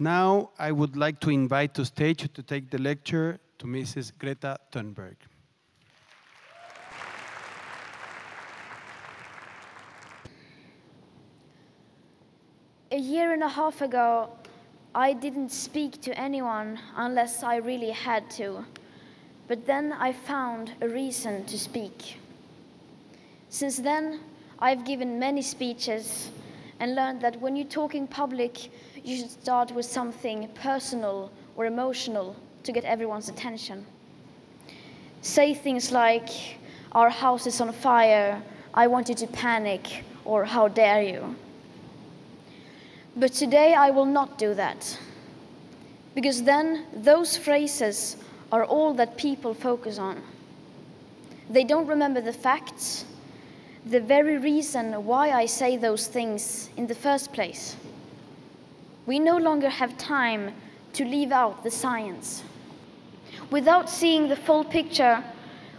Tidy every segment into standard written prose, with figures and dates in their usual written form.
Now, I would like to invite to stage to take the lecture to Mrs. Greta Thunberg. A year and a half ago, I didn't speak to anyone unless I really had to. But then I found a reason to speak. Since then, I've given many speeches and learned that when you talk in public, you should start with something personal or emotional to get everyone's attention. Say things like, "Our house is on fire, I want you to panic," or "How dare you?" But today I will not do that, because then those phrases are all that people focus on. They don't remember the facts, the very reason why I say those things in the first place. We no longer have time to leave out the science. Without seeing the full picture,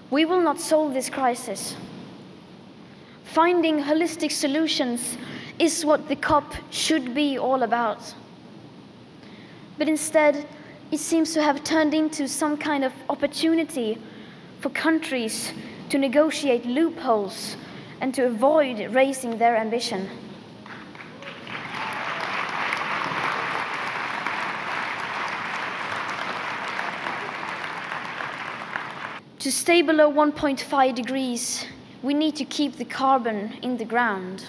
we will not solve this crisis. Finding holistic solutions is what the COP should be all about. But instead, it seems to have turned into some kind of opportunity for countries to negotiate loopholes and to avoid raising their ambition. To stay below 1.5 degrees, we need to keep the carbon in the ground.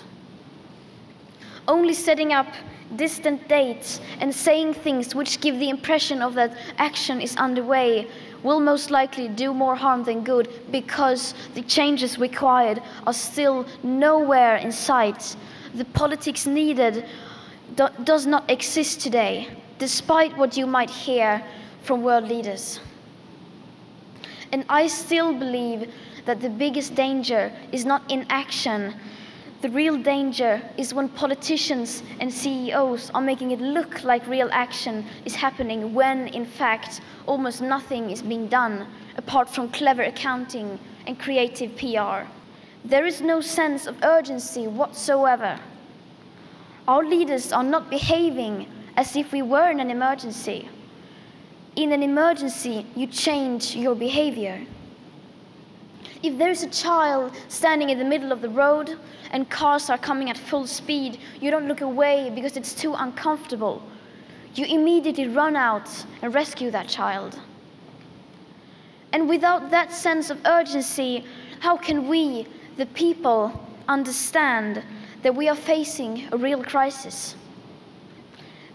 Only setting up distant dates and saying things which give the impression of that action is underway will most likely do more harm than good, because the changes required are still nowhere in sight. The politics needed does not exist today, despite what you might hear from world leaders. And I still believe that the biggest danger is not inaction. The real danger is when politicians and CEOs are making it look like real action is happening when, in fact, almost nothing is being done apart from clever accounting and creative PR. There is no sense of urgency whatsoever. Our leaders are not behaving as if we were in an emergency. In an emergency, you change your behavior. If there's a child standing in the middle of the road and cars are coming at full speed, you don't look away because it's too uncomfortable. You immediately run out and rescue that child. And without that sense of urgency, how can we, the people, understand that we are facing a real crisis?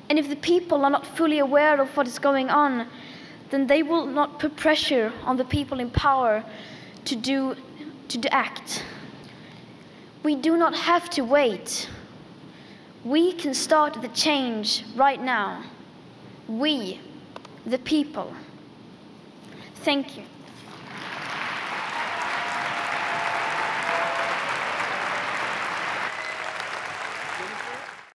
And if the people are not fully aware of what is going on, then they will not put pressure on the people in power to act. We do not have to wait. We can start the change right now. We, the people. Thank you.